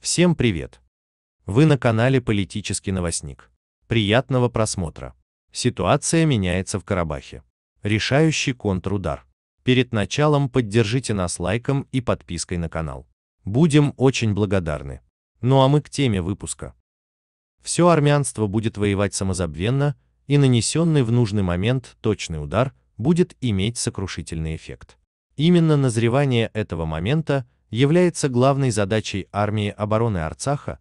Всем привет! Вы на канале Политический Новостник. Приятного просмотра. Ситуация меняется в Карабахе. Решающий контрудар. Перед началом поддержите нас лайком и подпиской на канал. Будем очень благодарны. Ну а мы к теме выпуска. Все армянство будет воевать самозабвенно, и нанесенный в нужный момент точный удар будет иметь сокрушительный эффект. Именно назревание этого момента является главной задачей армии обороны Арцаха,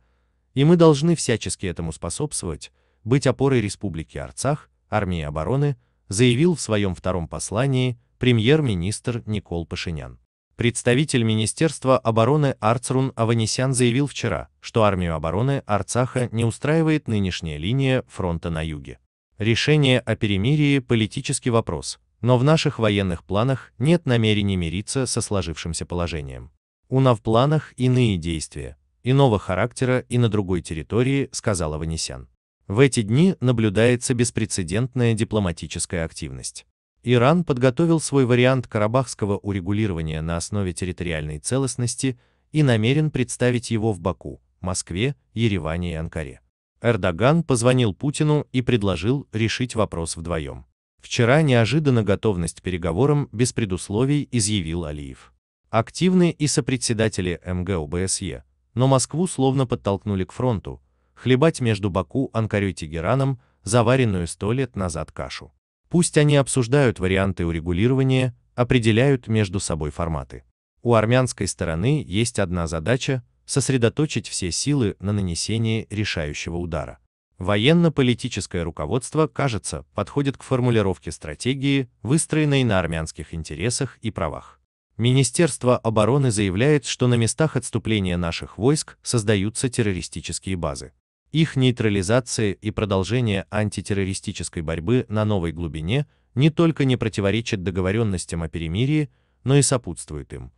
и мы должны всячески этому способствовать, быть опорой Республики Арцах, армии обороны, заявил в своем втором послании премьер-министр Никол Пашинян. Представитель Министерства обороны Арцрун Аванесян заявил вчера, что армию обороны Арцаха не устраивает нынешняя линия фронта на юге. Решение о перемирии – политический вопрос, но в наших военных планах нет намерений мириться со сложившимся положением. У нас в планах иные действия, иного характера и на другой территории, сказал Аванесян. В эти дни наблюдается беспрецедентная дипломатическая активность. Иран подготовил свой вариант карабахского урегулирования на основе территориальной целостности и намерен представить его в Баку, Москве, Ереване и Анкаре. Эрдоган позвонил Путину и предложил решить вопрос вдвоем. Вчера неожиданно готовность к переговорам без предусловий изъявил Алиев. Активны и сопредседатели МГ ОБСЕ, но Москву словно подтолкнули к фронту, хлебать между Баку, Анкарой и Тегераном заваренную 100 лет назад кашу. Пусть они обсуждают варианты урегулирования, определяют между собой форматы. У армянской стороны есть одна задача – сосредоточить все силы на нанесении решающего удара. Военно-политическое руководство, кажется, подходит к формулировке стратегии, выстроенной на армянских интересах и правах. Министерство обороны заявляет, что на местах отступления наших войск создаются террористические базы. Их нейтрализация и продолжение антитеррористической борьбы на новой глубине не только не противоречит договоренностям о перемирии, но и сопутствует им.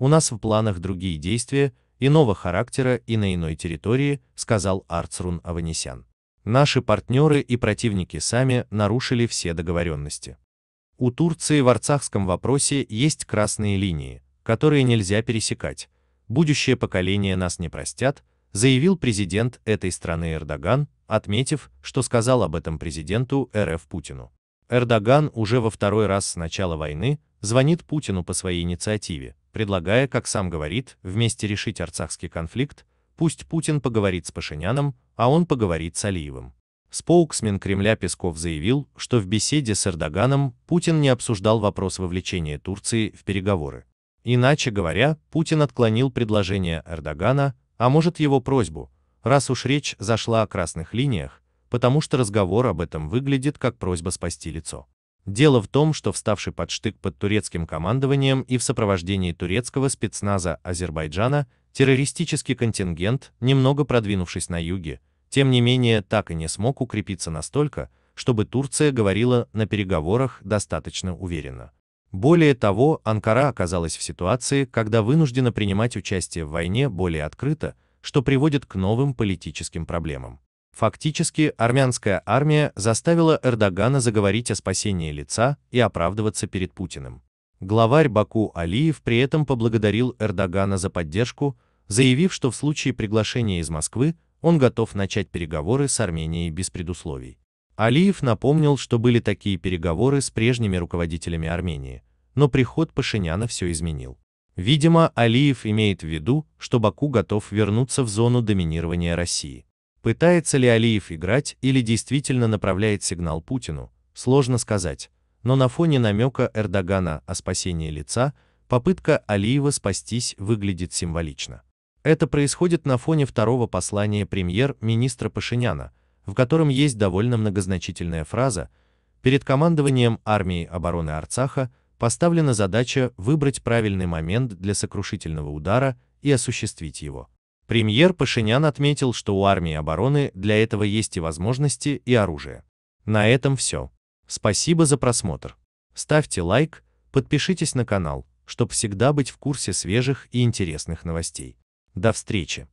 У нас в планах другие действия, иного характера и на иной территории, сказал Арцрун Аванесян. Наши партнеры и противники сами нарушили все договоренности. У Турции в арцахском вопросе есть красные линии, которые нельзя пересекать. Будущее поколение нас не простят, заявил президент этой страны Эрдоган, отметив, что сказал об этом президенту РФ Путину. Эрдоган уже во второй раз с начала войны звонит Путину по своей инициативе, предлагая, как сам говорит, вместе решить арцахский конфликт, пусть Путин поговорит с Пашиняном, а он поговорит с Алиевым. Споуксмен Кремля Песков заявил, что в беседе с Эрдоганом Путин не обсуждал вопрос вовлечения Турции в переговоры. Иначе говоря, Путин отклонил предложение Эрдогана, а может его просьбу, раз уж речь зашла о красных линиях, потому что разговор об этом выглядит как просьба спасти лицо. Дело в том, что вставший под штык под турецким командованием и в сопровождении турецкого спецназа Азербайджана террористический контингент, немного продвинувшись на юге, тем не менее так и не смог укрепиться настолько, чтобы Турция говорила на переговорах достаточно уверенно. Более того, Анкара оказалась в ситуации, когда вынуждена принимать участие в войне более открыто, что приводит к новым политическим проблемам. Фактически, армянская армия заставила Эрдогана заговорить о спасении лица и оправдываться перед Путиным. Главарь Баку Алиев при этом поблагодарил Эрдогана за поддержку, заявив, что в случае приглашения из Москвы он готов начать переговоры с Арменией без предусловий. Алиев напомнил, что были такие переговоры с прежними руководителями Армении, но приход Пашиняна все изменил. Видимо, Алиев имеет в виду, что Баку готов вернуться в зону доминирования России. Пытается ли Алиев играть или действительно направляет сигнал Путину, сложно сказать, но на фоне намека Эрдогана о спасении лица, попытка Алиева спастись выглядит символично. Это происходит на фоне второго послания премьер-министра Пашиняна, в котором есть довольно многозначительная фраза: «Перед командованием армии обороны Арцаха поставлена задача выбрать правильный момент для сокрушительного удара и осуществить его». Премьер Пашинян отметил, что у армии обороны для этого есть и возможности, и оружие. На этом все. Спасибо за просмотр. Ставьте лайк, подпишитесь на канал, чтобы всегда быть в курсе свежих и интересных новостей. До встречи!